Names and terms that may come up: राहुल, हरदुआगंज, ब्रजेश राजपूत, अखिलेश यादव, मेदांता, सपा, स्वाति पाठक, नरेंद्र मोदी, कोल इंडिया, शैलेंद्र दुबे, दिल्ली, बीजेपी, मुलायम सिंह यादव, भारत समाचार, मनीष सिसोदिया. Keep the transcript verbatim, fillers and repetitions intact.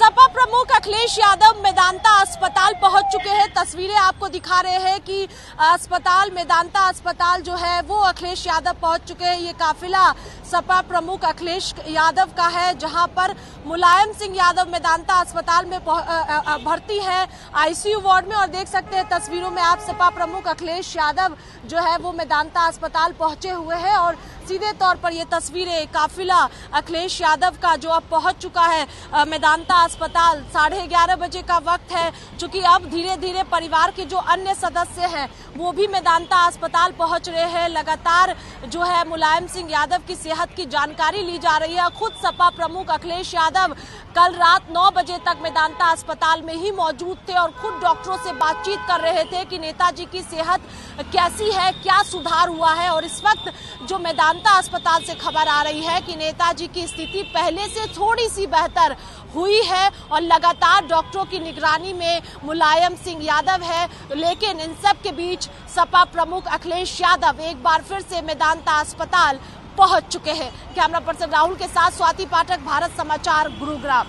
सपा प्रमुख अखिलेश यादव मेदांता अस्पताल पहुंच चुके हैं। तस्वीरें आपको दिखा रहे हैं कि अस्पताल मेदांता अस्पताल जो है वो अखिलेश यादव पहुंच चुके हैं। ये काफिला सपा प्रमुख अखिलेश यादव का है, जहां पर मुलायम सिंह यादव मेदांता अस्पताल में भर्ती है आईसीयू वार्ड में, और देख सकते हैं तस्वीरों में आप सपा प्रमुख अखिलेश यादव जो है वो मेदांता अस्पताल पहुंचे हुए हैं। और सीधे तौर पर ये तस्वीरें काफिला अखिलेश यादव का जो अब पहुंच चुका है मेदांता अस्पताल। साढ़े ग्यारह बजे का वक्त है, चूंकि अब धीरे धीरे परिवार के जो अन्य सदस्य हैं वो भी मेदांता अस्पताल पहुंच रहे हैं। लगातार जो है मुलायम सिंह यादव की सेहत की जानकारी ली जा रही है। खुद सपा प्रमुख अखिलेश यादव कल रात नौ बजे तक मेदांता अस्पताल में ही मौजूद थे और खुद डॉक्टरों से बातचीत कर रहे थे कि नेताजी की सेहत कैसी है, क्या सुधार हुआ है। और इस वक्त जो मेदांता अस्पताल से खबर आ रही है कि नेताजी की स्थिति पहले से थोड़ी सी बेहतर हुई है और लगातार डॉक्टरों की निगरानी में मुलायम सिंह यादव है। लेकिन इन सब के बीच सपा प्रमुख अखिलेश यादव एक बार फिर से मेदांता अस्पताल पहुंच चुके हैं। कैमरा पर्सन राहुल के साथ स्वाति पाठक, भारत समाचार, गुरुग्राम।